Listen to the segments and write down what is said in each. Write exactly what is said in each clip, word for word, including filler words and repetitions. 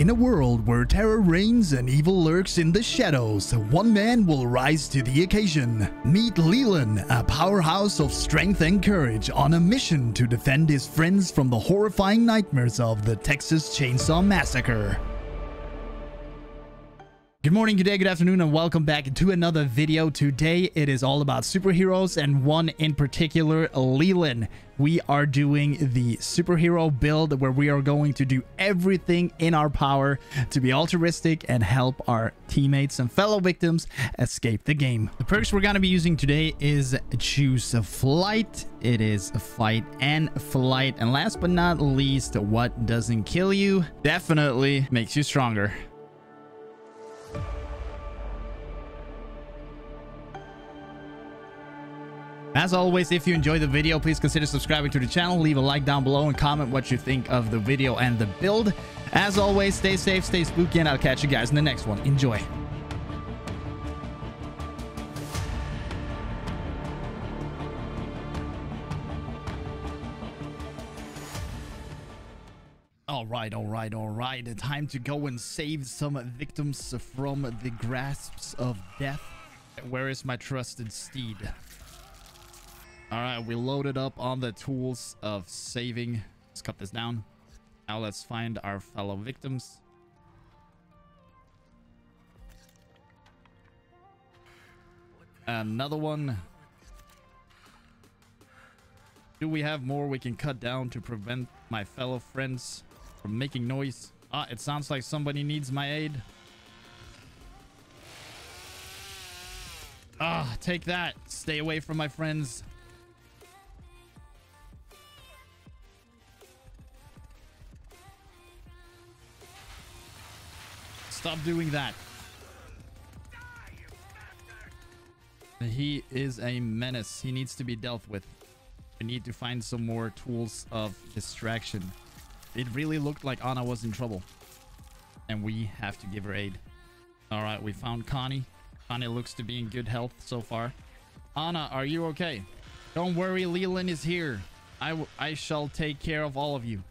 In a world where terror reigns and evil lurks in the shadows, one man will rise to the occasion. Meet Leland, a powerhouse of strength and courage on a mission to defend his friends from the horrifying nightmares of the Texas Chainsaw Massacre. Good morning, good day, good afternoon, and welcome back to another video. Today, it is all about superheroes and one in particular, Leland. We are doing the superhero build where we are going to do everything in our power to be altruistic and help our teammates and fellow victims escape the game. The perks we're going to be using today is choose a flight. It is fight and flight. And last but not least, what doesn't kill you definitely makes you stronger. As always, if you enjoyed the video, please consider subscribing to the channel, leave a like down below, and comment what you think of the video and the build. As always, stay safe, stay spooky, and I'll catch you guys in the next one. Enjoy. All right, all right, all right. Time to go and save some victims from the grasps of death. Where is my trusted steed? All right, we loaded up on the tools of saving. Let's cut this down. Now let's find our fellow victims. Another one. Do we have more we can cut down to prevent my fellow friends from making noise? Ah, it sounds like somebody needs my aid. Ah, take that. Stay away from my friends. Stop doing that. He is a menace. He needs to be dealt with. We need to find some more tools of distraction. It really looked like Anna was in trouble, and we have to give her aid. All right, we found Connie. Connie looks to be in good health so far. Anna, are you okay? Don't worry, Leland is here. I, w I shall take care of all of you.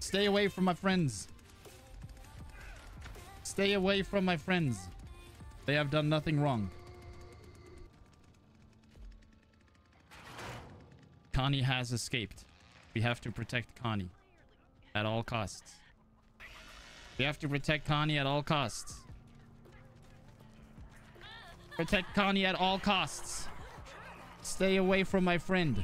Stay away from my friends. Stay away from my friends. They have done nothing wrong. Connie has escaped. We have to protect Connie at all costs. We have to protect Connie at all costs. Protect Connie at all costs. Stay away from my friend.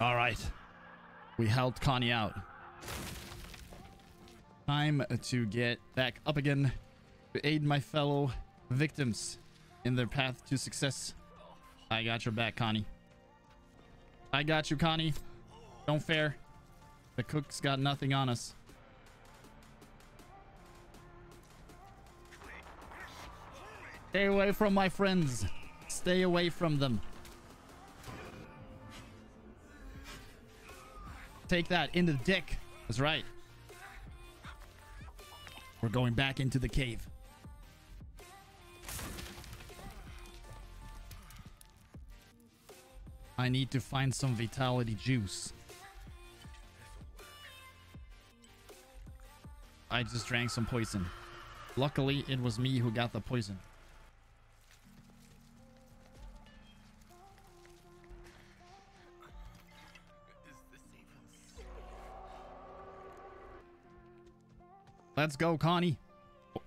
All right, we helped Connie out. Time to get back up again to aid my fellow victims in their path to success. I got your back, Connie. I got you, Connie. Don't fear. The cook's got nothing on us. Stay away from my friends. Stay away from them. Take that into the dick. That's right. We're going back into the cave. I need to find some vitality juice. I just drank some poison. Luckily, it was me who got the poison. Let's go, Connie.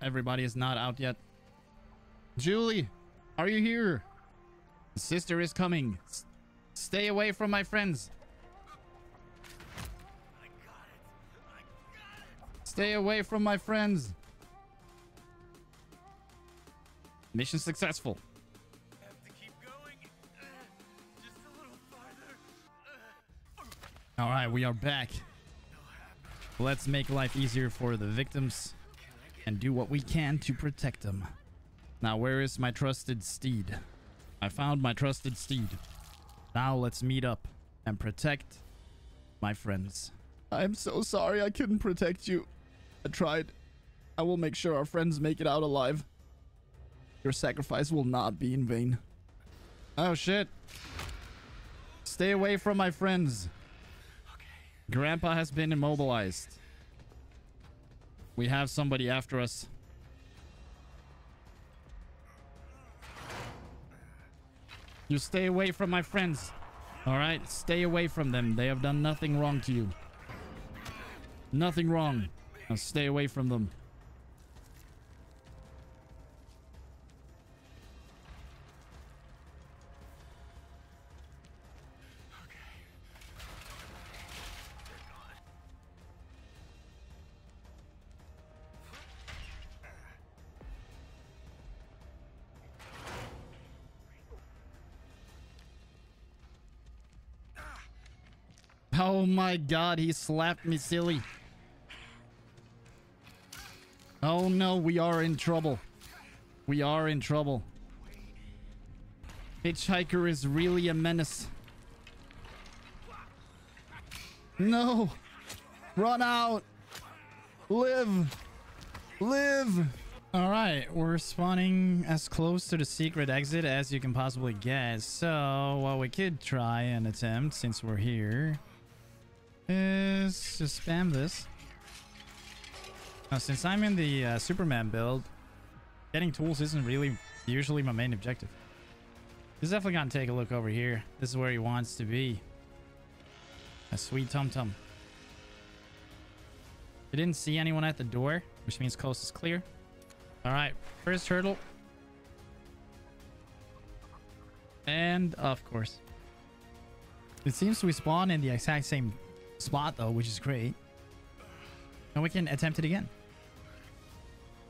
Everybody is not out yet. Julie, are you here? The sister is coming. S stay away from my friends. I got it. I got it. Stay away from my friends. Mission successful. Have to keep going. Uh, just a little farther. Uh. All right, we are back. Let's make life easier for the victims and do what we can to protect them. Now, where is my trusted steed? I found my trusted steed. Now let's meet up and protect my friends. I'm so sorry I couldn't protect you. I tried. I will make sure our friends make it out alive. Your sacrifice will not be in vain. Oh shit. Stay away from my friends. Okay. Grandpa has been immobilized. We have somebody after us. You stay away from my friends. All right, stay away from them. They have done nothing wrong to you. Nothing wrong. Now stay away from them. Oh my god, he slapped me silly. Oh no, we are in trouble. We are in trouble. Hitchhiker is really a menace. No! Run out! Live! Live! Alright, we're spawning as close to the secret exit as you can possibly guess. So, what we could try and attempt, since we're here, is to spam this. Now, since I'm in the uh, Superman build, getting tools isn't really usually my main objective. He's definitely gonna take a look over here. This is where he wants to be. A sweet tum-tum. We didn't see anyone at the door, which means coast is clear. Alright, first hurdle. And, of course. It seems we spawn in the exact same spot though, which is great. And we can attempt it again.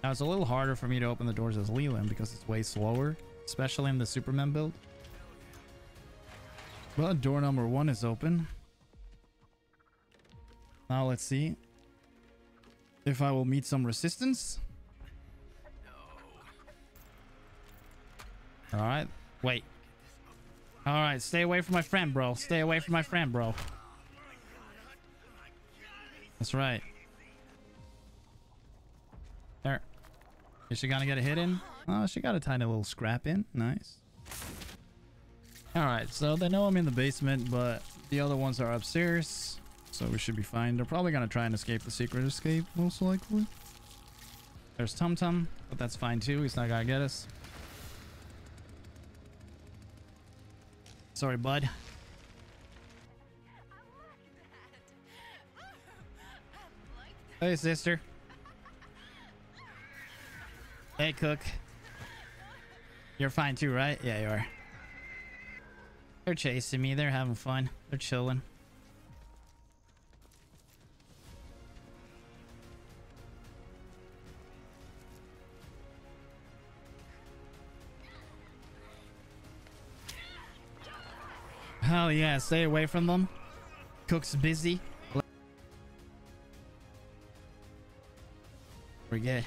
Now, it's a little harder for me to open the doors as Leland because it's way slower, especially in the Superman build. But door number one is open. Now let's see if I will meet some resistance. All right, wait. All right, stay away from my friend, bro. Stay away from my friend, bro. That's right. There. Is she gonna get a hit in? Oh, she got a tiny little scrap in. Nice. Alright, so they know I'm in the basement, but the other ones are upstairs. So we should be fine. They're probably gonna try and escape the secret escape, most likely. There's Tum Tum, but that's fine too. He's not gonna get us. Sorry, bud. Hey, sister. Hey, cook. You're fine too, right? Yeah, you are. They're chasing me. They're having fun. They're chilling. Oh, yeah. Stay away from them. Cook's busy. We're good.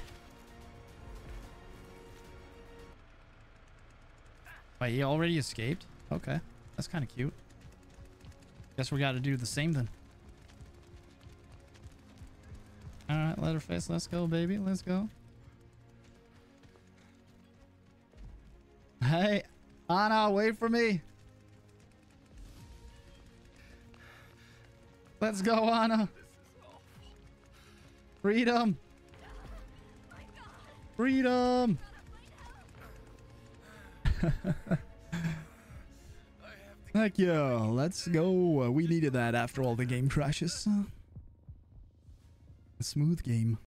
Wait, he already escaped? Okay. That's kind of cute. Guess we gotta do the same then. Alright, Leatherface, let's go, baby. Let's go. Hey, Anna, wait for me. Let's go, Anna. Freedom. Freedom! Heck yeah, let's go. We needed that after all the game crashes. A smooth game.